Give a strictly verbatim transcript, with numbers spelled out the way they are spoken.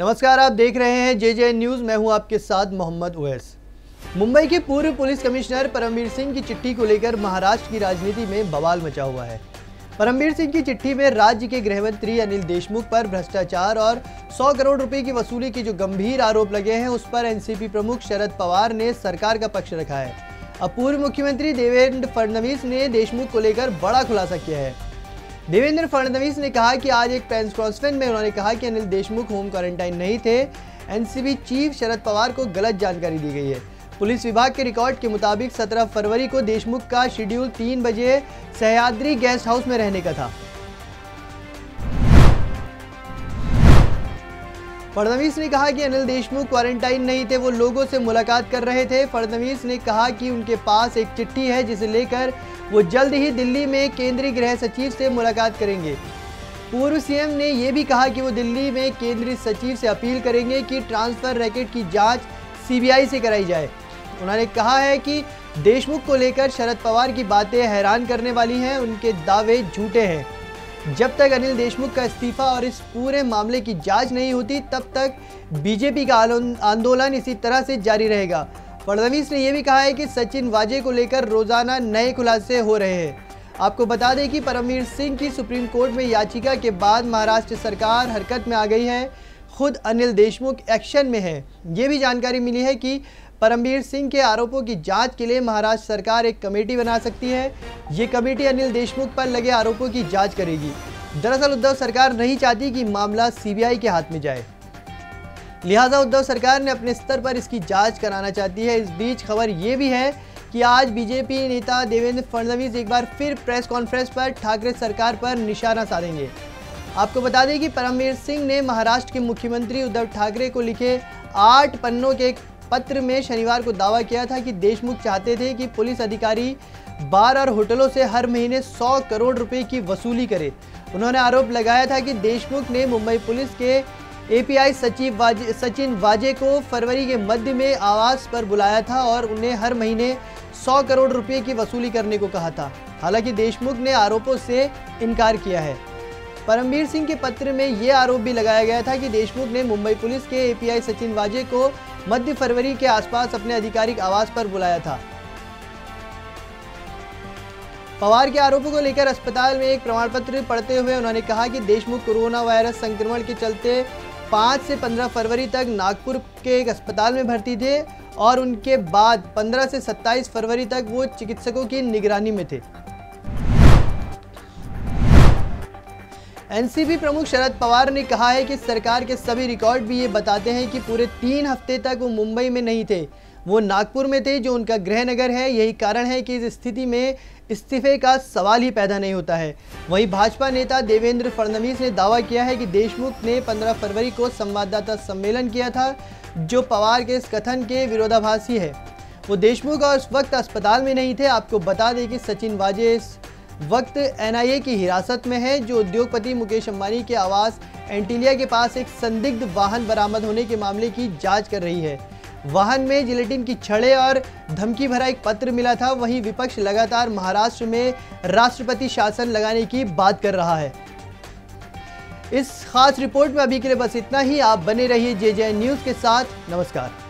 नमस्कार, आप देख रहे हैं जेजेएन न्यूज़। मैं हूं आपके साथ मोहम्मद उवैस। मुंबई के पूर्व पुलिस कमिश्नर परमबीर सिंह की चिट्ठी को लेकर महाराष्ट्र की राजनीति में बवाल मचा हुआ है। परमबीर सिंह की चिट्ठी में राज्य के गृह मंत्री अनिल देशमुख पर भ्रष्टाचार और सौ करोड़ रुपए की वसूली के जो गंभीर आरोप लगे हैं, उस पर एनसीपी प्रमुख शरद पवार ने सरकार का पक्ष रखा है। अब पूर्व मुख्यमंत्री देवेंद्र फडणवीस ने देशमुख को लेकर बड़ा खुलासा किया है। देवेंद्र फडणवीस ने कहा कि आज एक प्रेस कॉन्फ्रेंस में उन्होंने कहा कि अनिल देशमुख होम क्वारंटाइन नहीं थे। एनसीबी चीफ शरद पवार को गलत जानकारी दी गई है। पुलिस विभाग के रिकॉर्ड के मुताबिक सत्रह फरवरी को देशमुख का शेड्यूल तीन बजे सह्याद्री गेस्ट हाउस में रहने का था। फडणवीस ने कहा कि अनिल देशमुख क्वारंटाइन नहीं थे, वो लोगों से मुलाकात कर रहे थे। फडणवीस ने कहा कि उनके पास एक चिट्ठी है जिसे लेकर वो जल्द ही दिल्ली में केंद्रीय गृह सचिव से मुलाकात करेंगे। पूर्व सीएम ने यह भी कहा कि वो दिल्ली में केंद्रीय सचिव से अपील करेंगे कि ट्रांसफर रैकेट की जांच सीबीआई से कराई जाए। उन्होंने कहा है कि देशमुख को लेकर शरद पवार की बातें हैरान करने वाली हैं, उनके दावे झूठे हैं। जब तक अनिल देशमुख का इस्तीफा और इस पूरे मामले की जांच नहीं होती, तब तक बीजेपी का आंदोलन इसी तरह से जारी रहेगा। फडणवीस ने यह भी कहा है कि सचिन वाजे को लेकर रोजाना नए खुलासे हो रहे हैं। आपको बता दें कि परमबीर सिंह की सुप्रीम कोर्ट में याचिका के बाद महाराष्ट्र सरकार हरकत में आ गई है। खुद अनिल देशमुख एक्शन में है। ये भी जानकारी मिली है कि परमबीर सिंह के आरोपों की जांच के लिए महाराष्ट्र सरकार एक कमेटी बना सकती है। ये कमेटी अनिल देशमुख पर लगे आरोपों की जांच करेगी। दरअसल उद्धव सरकार नहीं चाहती कि मामला सीबीआई के हाथ में जाए, लिहाजा उद्धव सरकार ने अपने स्तर पर इसकी जांच कराना चाहती है। इस बीच खबर ये भी है कि आज बीजेपी नेता देवेंद्र फडणवीस एक बार फिर प्रेस कॉन्फ्रेंस पर ठाकरे सरकार पर निशाना साधेंगे। आपको बता दें कि परमबीर सिंह ने महाराष्ट्र के मुख्यमंत्री उद्धव ठाकरे को लिखे आठ पन्नों के पत्र में शनिवार को दावा किया था कि देशमुख चाहते थे कि पुलिस अधिकारी बार और होटलों से हर महीने सौ करोड़ रुपए की वसूली करे। उन्होंने आरोप लगाया था कि देशमुख ने मुंबई पुलिस के एपीआई सचिव वाजे, सचिन वाजे को फरवरी के मध्य में आवास पर बुलाया था और उन्हें हर महीने सौ करोड़ रुपए की वसूली करने को कहा था। हालांकि देशमुख ने आरोपों से इनकार किया है। परमबीर सिंह के पत्र में ये आरोप भी लगाया गया था कि देशमुख ने मुंबई पुलिस के एपीआई सचिन वाजे को मध्य फरवरी के आसपास अपने आधिकारिक आवास पर बुलाया था। पवार के आरोपों को लेकर अस्पताल में एक प्रमाण पत्र पढ़ते हुए उन्होंने कहा कि देशमुख कोरोना वायरस संक्रमण के चलते पाँच से पंद्रह फरवरी तक नागपुर के एक अस्पताल में भर्ती थे और उनके बाद पंद्रह से सत्ताईस फरवरी तक वो चिकित्सकों की निगरानी में थे। एनसीपी प्रमुख शरद पवार ने कहा है कि सरकार के सभी रिकॉर्ड भी ये बताते हैं कि पूरे तीन हफ्ते तक वो मुंबई में नहीं थे, वो नागपुर में थे जो उनका गृहनगर है। यही कारण है कि इस स्थिति में इस्तीफे का सवाल ही पैदा नहीं होता है। वहीं भाजपा नेता देवेंद्र फडणवीस ने दावा किया है कि देशमुख ने पंद्रह फरवरी को संवाददाता सम्मेलन किया था, जो पवार के इस कथन के विरोधाभासी है। वो देशमुख और उस वक्त अस्पताल में नहीं थे। आपको बता दें कि सचिन वाजे वक्त एनआईए की हिरासत में है, जो उद्योगपति मुकेश अंबानी के आवास एंटिलिया के पास एक संदिग्ध वाहन बरामद होने के मामले की जांच कर रही है। वाहन में जिलेटिन की छड़ें और धमकी भरा एक पत्र मिला था। वहीं विपक्ष लगातार महाराष्ट्र में राष्ट्रपति शासन लगाने की बात कर रहा है। इस खास रिपोर्ट में अभी के लिए बस इतना ही। आप बने रहिए जेजेएन न्यूज़ के साथ। नमस्कार।